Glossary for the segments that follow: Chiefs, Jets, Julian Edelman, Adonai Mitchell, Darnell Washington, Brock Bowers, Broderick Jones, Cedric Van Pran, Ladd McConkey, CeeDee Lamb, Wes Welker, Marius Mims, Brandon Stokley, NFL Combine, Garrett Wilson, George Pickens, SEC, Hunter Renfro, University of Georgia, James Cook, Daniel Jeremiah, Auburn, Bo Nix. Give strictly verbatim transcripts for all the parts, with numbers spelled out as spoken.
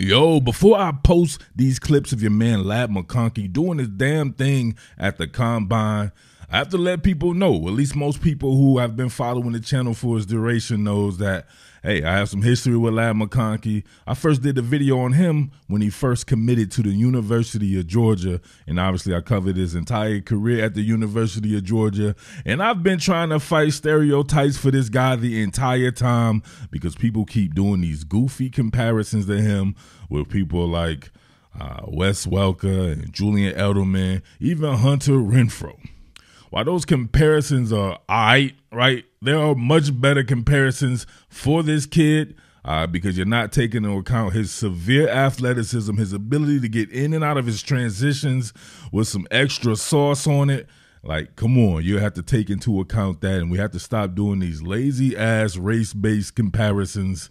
Yo, before I post these clips of your man Ladd McConkey doing his damn thing at the Combine, I have to let people know, at least most people who have been following the channel for its duration knows that, hey, I have some history with Ladd McConkey. I first did a video on him when he first committed to the University of Georgia, and obviously I covered his entire career at the University of Georgia, and I've been trying to fight stereotypes for this guy the entire time because people keep doing these goofy comparisons to him with people like uh, Wes Welker and Julian Edelman, even Hunter Renfro. While those comparisons are all right, right, there are much better comparisons for this kid uh, because you're not taking into account his severe athleticism, his ability to get in and out of his transitions with some extra sauce on it. Like, come on, you have to take into account that, and we have to stop doing these lazy-ass race-based comparisons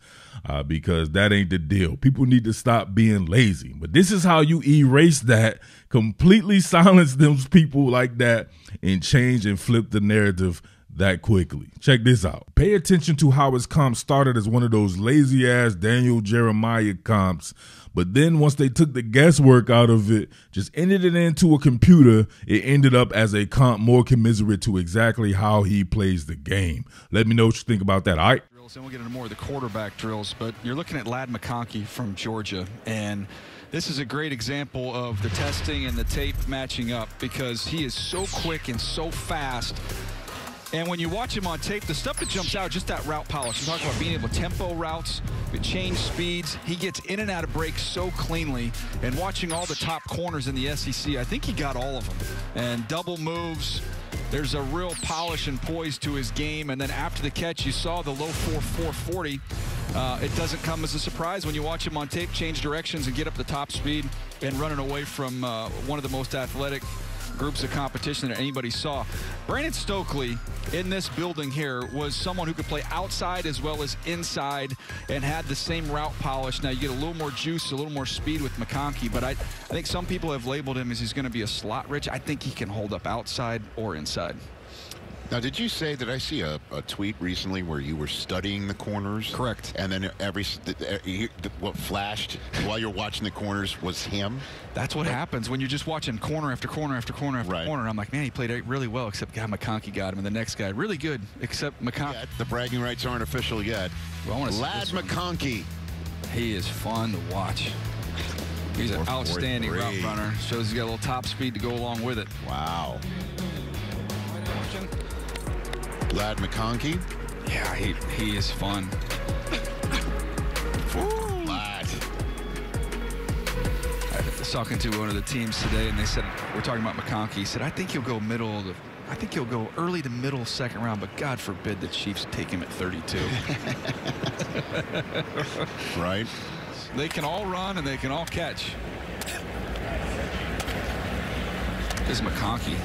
uh, because that ain't the deal. People need to stop being lazy. But this is how you erase that, completely silence them people like that, and change and flip the narrative that quickly. Check this out. Pay attention to how his comp started as one of those lazy-ass Daniel Jeremiah comps, but then once they took the guesswork out of it, just ended it into a computer, it ended up as a comp more commiserate to exactly how he plays the game. Let me know what you think about that, all right? And we'll get into more of the quarterback drills, but you're looking at Ladd McConkey from Georgia, and this is a great example of the testing and the tape matching up because he is so quick and so fast. And when you watch him on tape, the stuff that jumps out, just that route polish. You talk about being able to tempo routes, change speeds. He gets in and out of breaks so cleanly. And watching all the top corners in the S E C, I think he got all of them. And double moves, there's a real polish and poise to his game. And then after the catch, you saw the low four four forty. Uh, it doesn't come as a surprise when you watch him on tape, change directions and get up the top speed and running away from uh, one of the most athletic groups of competition that anybody saw. Brandon Stokley in this building here was someone who could play outside as well as inside and had the same route polish. Now you get a little more juice, a little more speed with McConkey, but I, I think some people have labeled him as he's going to be a slot rich. I think he can hold up outside or inside. Now, did you say that I see a, a tweet recently where you were studying the corners? Correct. And then every what flashed while you're watching the corners was him? That's what happens when you're just watching corner after corner after corner after right. corner. I'm like, man, he played really well, except God, McConkey got him. And the next guy, really good, except McConkey. Yeah, the bragging rights aren't official yet. Well, I want to Ladd McConkey. He is fun to watch. He's an outstanding route runner. Shows he's got a little top speed to go along with it. Wow. Ladd McConkey. Yeah, he, he is fun. Ladd. I was talking to one of the teams today, and they said, we're talking about McConkey. He said, I think he'll go middle. To, I think he'll go early to middle second round, but God forbid the Chiefs take him at thirty-two. Right. They can all run, and they can all catch. This is McConkey.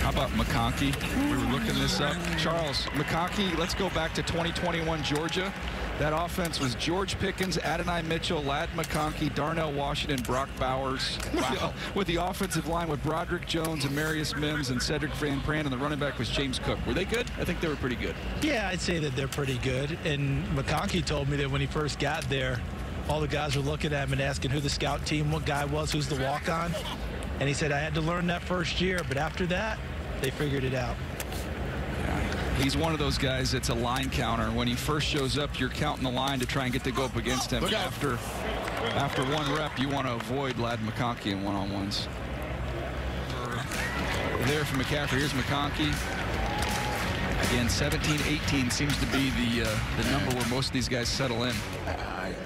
How about McConkey? We were looking this up. Charles, McConkey, let's go back to twenty twenty-one Georgia. That offense was George Pickens, Adonai Mitchell, Ladd McConkey, Darnell Washington, Brock Bowers. Wow. With the offensive line with Broderick Jones and Marius Mims and Cedric Van Pran, and the running back was James Cook. Were they good? I think they were pretty good. Yeah, I'd say that they're pretty good. And McConkey told me that when he first got there, all the guys were looking at him and asking who the scout team, what guy was, who's the walk-on. And he said, I had to learn that first year, but after that, they figured it out. Yeah, he's one of those guys that's a line counter. When he first shows up, you're counting the line to try and get to go up against him. After, after one rep, you want to avoid Ladd McConkey in one-on-ones. There from McCaffrey, here's McConkey. Again, seventeen, eighteen seems to be the, uh, the number where most of these guys settle in.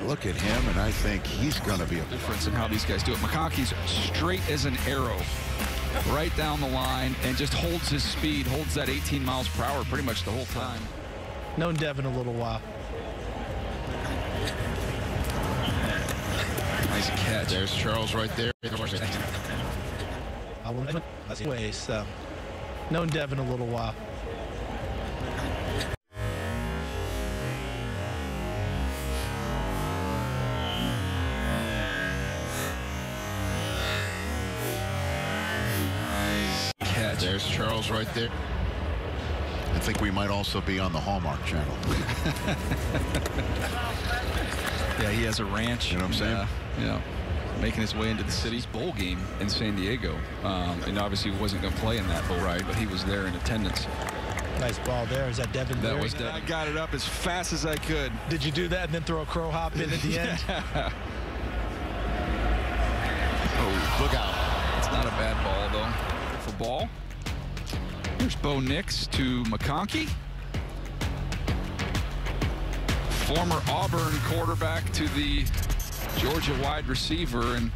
Look at him, and I think he's going to be a difference in how these guys do it. McConkey's straight as an arrow, right down the line, and just holds his speed, holds that eighteen miles per hour pretty much the whole time. Known Devin a little while. Nice catch. There's Charles right there. I will anyway, so known Devin a little while. There's Charles right there. And think we might also be on the Hallmark Channel. Yeah, he has a ranch. You know what I'm saying? Uh, yeah. Making his way into the city's bowl game in San Diego. Um, and obviously he wasn't going to play in that bowl, right? But he was there in attendance. Nice ball there. Is that Devin? That was Devin. I got it up as fast as I could. Did you do that and then throw a crow hop in at the end? Yeah. Oh, look out. It's not a bad ball, though. For ball. Here's Bo Nix to McConkey. Former Auburn quarterback to the Georgia wide receiver. And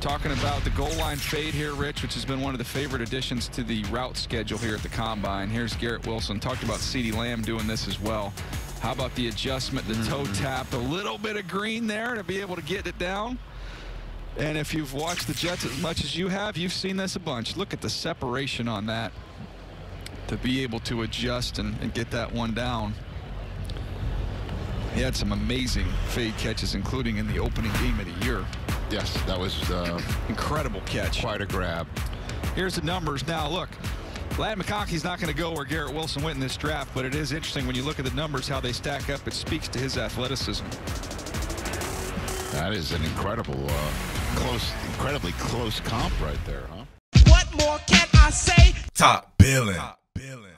talking about the goal line fade here, Rich, which has been one of the favorite additions to the route schedule here at the Combine. Here's Garrett Wilson. Talked about CeeDee Lamb doing this as well. How about the adjustment, the toe tap, a little bit of green there to be able to get it down. And if you've watched the Jets as much as you have, you've seen this a bunch. Look at the separation on that to be able to adjust and, and get that one down. He had some amazing fade catches, including in the opening game of the year. Yes, that was uh, incredible catch. Quite a grab. Here's the numbers now. Look, Ladd McConkey's not going to go where Garrett Wilson went in this draft, but it is interesting when you look at the numbers, how they stack up. It speaks to his athleticism. That is an incredible, uh, close, incredibly close comp right there, huh? What more can I say? Top billing. Top billing.